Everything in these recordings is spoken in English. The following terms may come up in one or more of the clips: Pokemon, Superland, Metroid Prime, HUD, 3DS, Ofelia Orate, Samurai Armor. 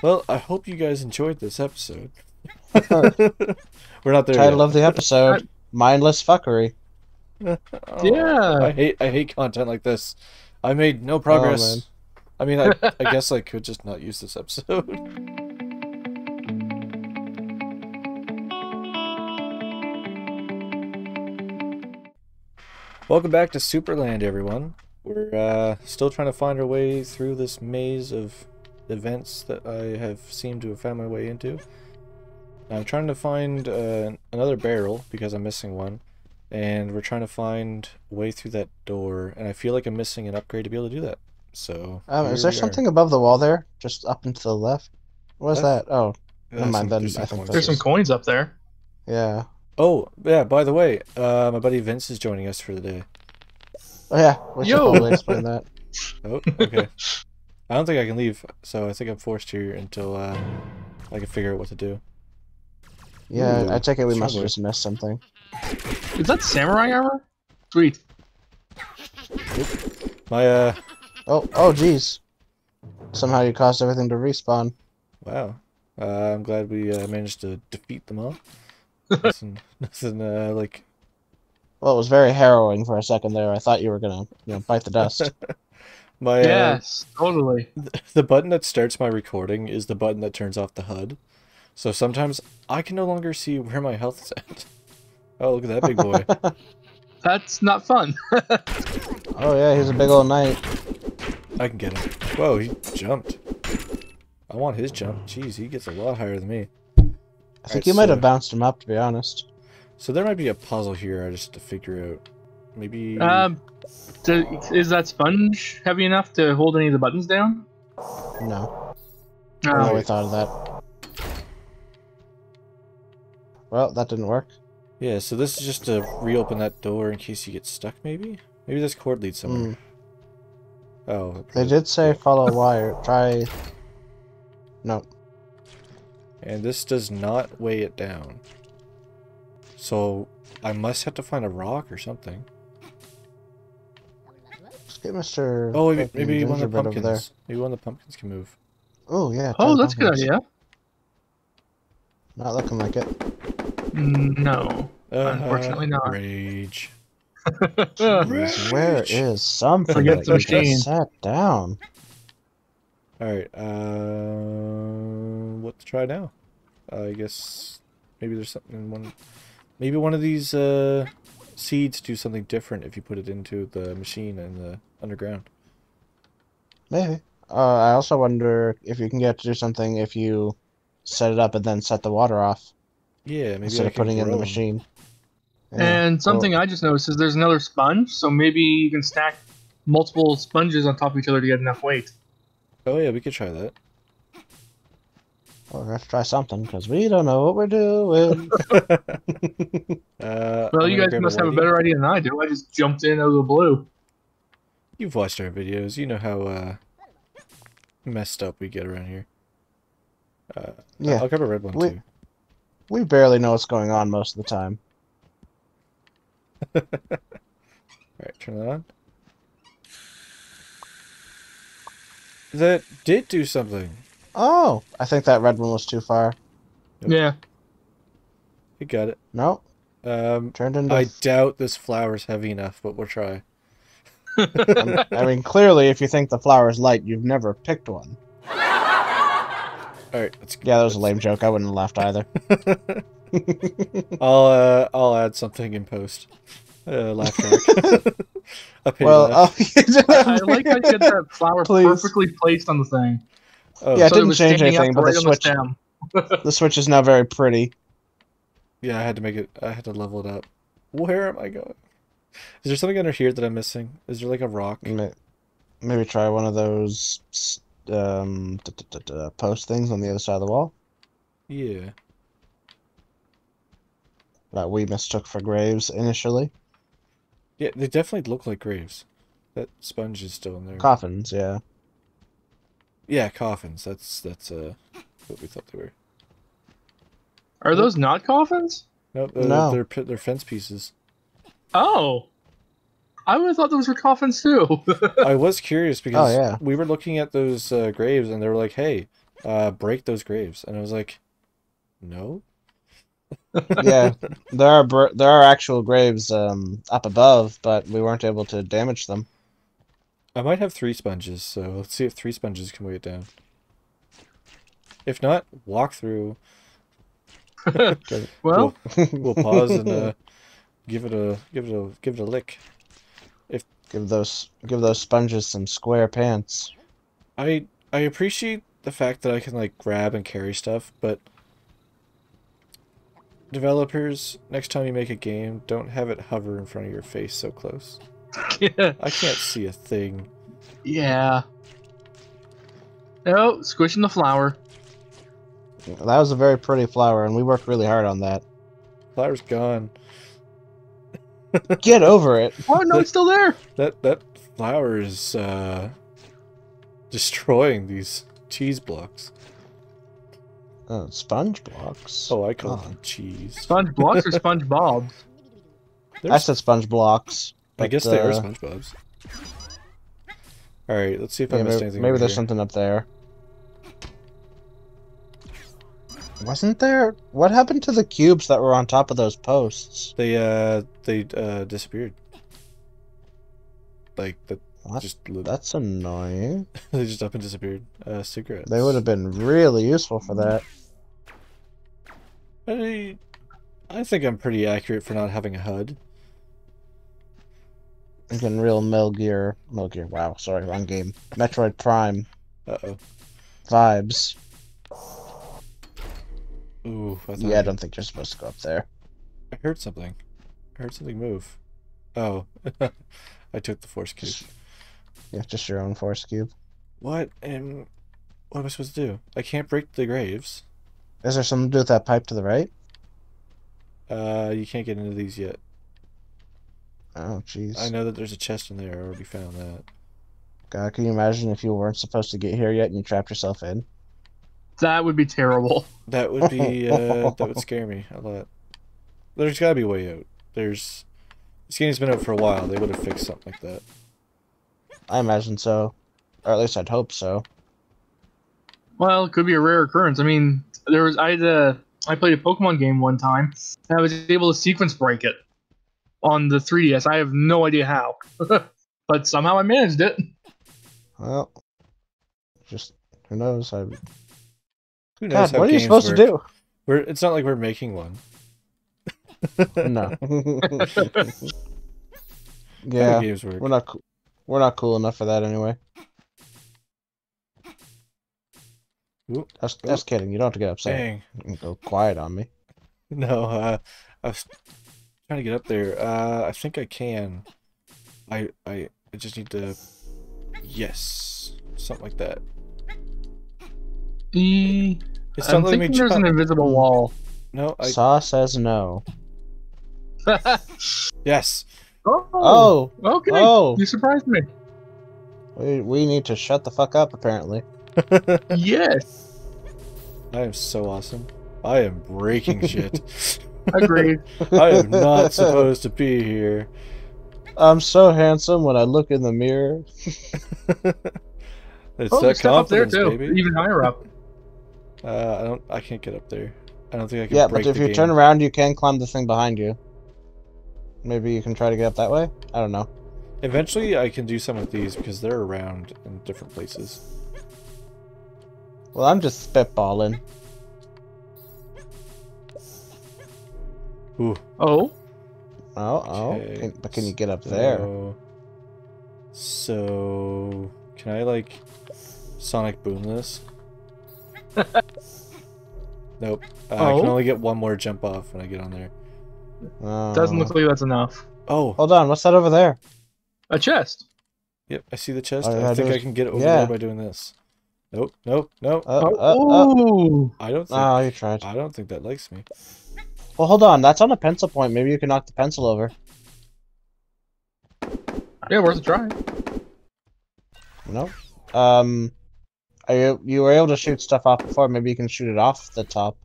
Well, I hope you guys enjoyed this episode. We're not there yet. Title of the episode, Mindless Fuckery. Oh, yeah. I hate content like this. I made no progress. Oh, I mean, I guess I could just not use this episode. Welcome back to Superland, everyone. We're still trying to find our way through this maze of events that I have seemed to have found my way into. I'm trying to find another barrel because I'm missing one, and we're trying to find a way through that door, and I feel like I'm missing an upgrade to be able to do that. So is there something above the wall there, just up and to the left? What is that? Oh, never mind. There's some coins up there. Yeah. Oh, yeah, by the way, my buddy Vince is joining us for the day. Oh, yeah. We should probably explain that. Oh, okay. I don't think I can leave, so I think I'm forced here until I can figure out what to do. Yeah, ooh, I take it we must have just missed something. Is that Samurai Armor? Sweet. My, Oh, jeez. Somehow you caused everything to respawn. Wow. I'm glad we managed to defeat them all. nothing like... Well, it was very harrowing for a second there. I thought you were gonna, you know, bite the dust. My, yes, totally. The button that starts my recording is the button that turns off the HUD. So sometimes I can no longer see where my health is at. Oh, look at that big boy. That's not fun. Oh yeah, he's a big old knight. I can get him. Whoa, he jumped. I want his jump. Jeez, he gets a lot higher than me. I think you might have bounced him up, to be honest. So there might be a puzzle here I just to figure out. Maybe... is that sponge heavy enough to hold any of the buttons down? No. I don't know we thought of that. Well, that didn't work. Yeah, so this is just to reopen that door in case you get stuck, maybe? Maybe this cord leads somewhere. Mm. Oh. They did say follow wire. Try... No. And this does not weigh it down. So, I must have to find a rock or something. Let's get Mr. Oh, maybe one of the pumpkins. There. Maybe one of the pumpkins can move. Oh, yeah. Oh, that's a good idea. Not looking like it. No. Unfortunately not. Rage. Jeez, where is something? Forget the machine. Sat down. Alright, what to try now? I guess maybe there's something in one... Maybe one of these seeds do something different if you put it into the machine and the underground. Maybe. I also wonder if you can get to do something if you set it up and then set the water off. Yeah, maybe instead of putting it in the machine. Yeah. And something I just noticed is there's another sponge, so maybe you can stack multiple sponges on top of each other to get enough weight. Oh yeah, we could try that. Well, let's try something, because we don't know what we're doing. Well, you guys must have a better idea than I do. I just jumped in out of the blue. You've watched our videos. You know how messed up we get around here. Yeah. I'll grab a red one, too. We barely know what's going on most of the time. Alright, turn that on. That did do something. Oh, I think that red one was too far. Nope. Yeah. You got it. No. Turned into. I doubt this flower's heavy enough, but we'll try. I mean, clearly, if you think the flower's light, you've never picked one. All right. Let's go. Yeah, that was a lame joke. I wouldn't have laughed either. I'll add something in post. Laugh track. Well, I like how you get that flower perfectly placed on the thing. Oh. Yeah, it didn't change anything, but the switch is now very pretty. Yeah, I had to level it up. Where am I going? Is there something under here that I'm missing? Is there like a rock? Maybe try one of those post things on the other side of the wall. Yeah. That we mistook for graves initially. Yeah, they definitely look like graves. That sponge is still in there. Coffins, yeah. Yeah, coffins. That's what we thought they were. Are those not coffins? Nope, no, they're fence pieces. Oh, I would have thought those were coffins too. I was curious because we were looking at those graves and they were like, "Hey, break those graves. And I was like, no. Yeah, there are actual graves up above, but we weren't able to damage them. I might have 3 sponges, so let's see if 3 sponges can weigh it down. If not, walk through. Well, we'll pause and give it a lick. If give those sponges some square pants. I appreciate the fact that I can like grab and carry stuff, but developers, next time you make a game, don't have it hover in front of your face so close. Yeah. I can't see a thing. Yeah. Oh, squishing the flower. Yeah, that was a very pretty flower, and we worked really hard on that. Flower's gone. Get over it. Oh, no, it's still there. That flower is destroying these cheese blocks. Oh, sponge blocks. Oh, I call them cheese. Sponge blocks or sponge bobs? I said sponge blocks. But, I guess they are sponge bobs. Alright, let's see if I missed anything. Maybe there's something up there. Wasn't there? What happened to the cubes that were on top of those posts? They disappeared. Like, that's annoying. They just up and disappeared. Cigarettes. They would have been really useful for that. I think I'm pretty accurate for not having a HUD. I'm getting real Metal Gear, wow, sorry, wrong game. Metroid Prime. Uh-oh. Vibes. Ooh, I don't think you're supposed to go up there. I heard something. Move. Oh. I took the force cube. Yeah, just your own force cube. What am I supposed to do? I can't break the graves. Is there something to do with that pipe to the right? You can't get into these yet. Oh, jeez. I know that there's a chest in there. I already found that. God, can you imagine if you weren't supposed to get here yet and you trapped yourself in? That would be terrible. That would be, that would scare me a lot. There's gotta be a way out. This game's been out for a while. They would have fixed something like that. I imagine so. Or at least I'd hope so. Well, it could be a rare occurrence. I mean, I played a Pokemon game one time, and I was able to sequence break it on the 3DS. I have no idea how. But somehow I managed it. Well, just, who knows? Who knows? God, how what are you supposed to do? It's not like we're making one. No. Yeah, games work. We're not cool enough for that anyway. Oop. That's kidding. You don't have to get upset. Dang. You can go quiet on me. No, I was trying to get up there. I think I can. I just need to... Yes. Something like that. It's I'm thinking there's an invisible wall. No, Saw says no. Yes. Oh, okay. Oh. You surprised me. We need to shut the fuck up, apparently. Yes. I am so awesome. I am breaking shit. Agreed. I am not supposed to be here. I'm so handsome when I look in the mirror. It's that confidence, up there too, baby. Even higher up. I can't get up there. I don't think I can. Yeah, break but if you turn around, you can climb the thing behind you. Maybe you can try to get up that way? I don't know. Eventually I can do some of these because they're around in different places. Well, I'm just spitballing. Ooh. Oh? Oh, okay. Oh. But can you get up there? So... Can I, like, Sonic Boom this? Nope. I can only get one more jump off when I get on there. Doesn't look like that's enough. Oh, hold on. What's that over there? A chest. Yep, I see the chest. I think I can get over there by doing this. Nope, nope, nope. I don't think. Oh, you tried. I don't think that likes me. Well, hold on. That's on a pencil point. Maybe you can knock the pencil over. Yeah, worth a try. No. You were able to shoot stuff off before. Maybe you can shoot it off the top.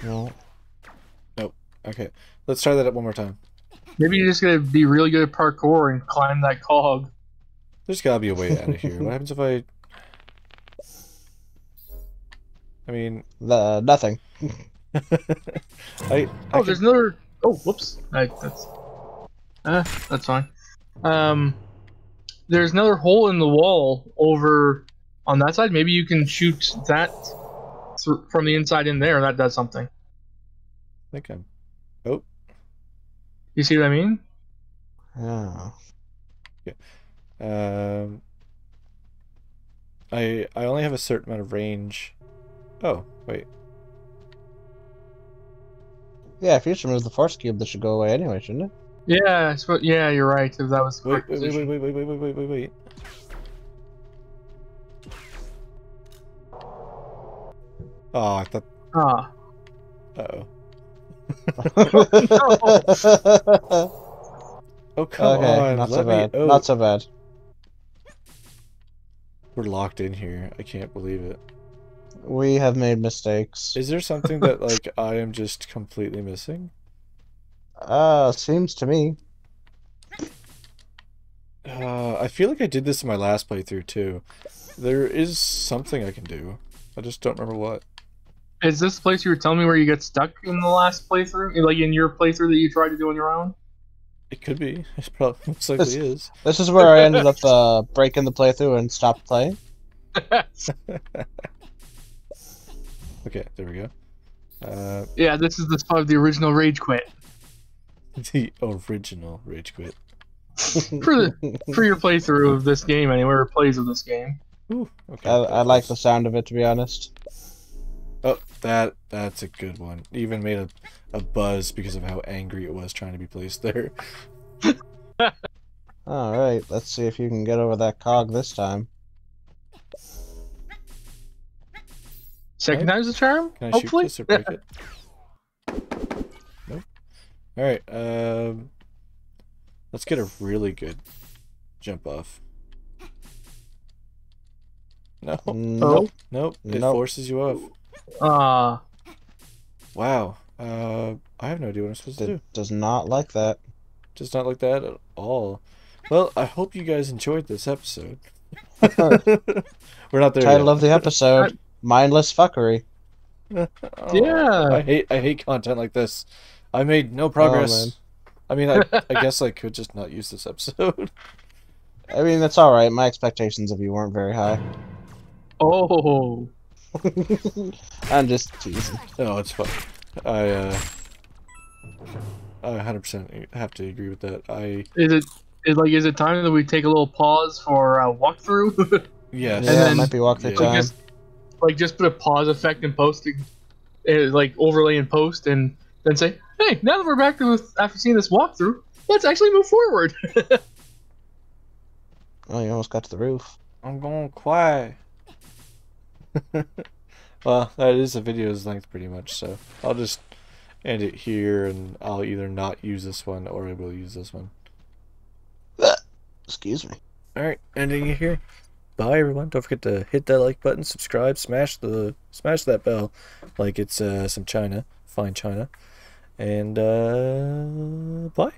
No. Nope. Okay. Let's try that up one more time. Maybe you're just gonna be really good at parkour and climb that cog. There's gotta be a way out of here. What happens if I mean... nothing. I there's another... Oh, whoops. That's fine. There's another hole in the wall over on that side. Maybe you can shoot that from the inside in there. That does something. I think I'm... Oh. You see what I mean? Oh. Yeah. I only have a certain amount of range. Oh, wait. Yeah, if you just remove the force cube, this should go away anyway, shouldn't it? Yeah, yeah, you're right. If that was correct. Wait. Oh, I thought. Ah. Uh oh. Oh, come on. Not so bad. Oh. Not so bad. We're locked in here. I can't believe it. We have made mistakes. Is there something that, like, I am just completely missing? Seems to me. I feel like I did this in my last playthrough, too. There is something I can do. I just don't remember what. Is this the place you were telling me where you get stuck in the last playthrough? Like, in your playthrough that you tried to do on your own? It could be. It probably most likely is. This is where I ended up breaking the playthrough and stopped playing. Okay, there we go. Yeah, this is the spot of the original rage quit. The original rage quit. For your playthrough of this game, anyway, or plays of this game. Ooh, okay. I like the sound of it, to be honest. Oh, that's a good one. It even made a buzz because of how angry it was trying to be placed there. Alright, let's see if you can get over that cog this time. Second time's the charm? Can I hopefully shoot this or break it? Nope. Alright, let's get a really good jump off. No. Nope. Nope. It forces you off. Ah. Wow. I have no idea what I'm supposed to do. Does not like that. Does not like that at all. Well, I hope you guys enjoyed this episode. We're not there yet. Title of the episode. Mindless fucking. Oh, yeah. I hate content like this. I made no progress. Oh, I mean, I guess I could just not use this episode. I mean, that's all right. My expectations of you weren't very high. Oh. I'm just teasing. No, it's fine. I 100% have to agree with that. Is it time that we take a little pause for a walkthrough? Yes. Yeah, it might be walkthrough time. Like, just put a pause effect in post, like, overlay in post, and then say, hey, now that we're back to after seeing this walkthrough, let's actually move forward. Oh, you almost got to the roof. I'm going quiet. Well, that is the video's length, pretty much, so I'll just end it here, and I'll either not use this one, or I will use this one. Excuse me. Alright, ending it here. Bye everyone, don't forget to hit that like button, subscribe, smash that bell like it's some China, fine China, and bye.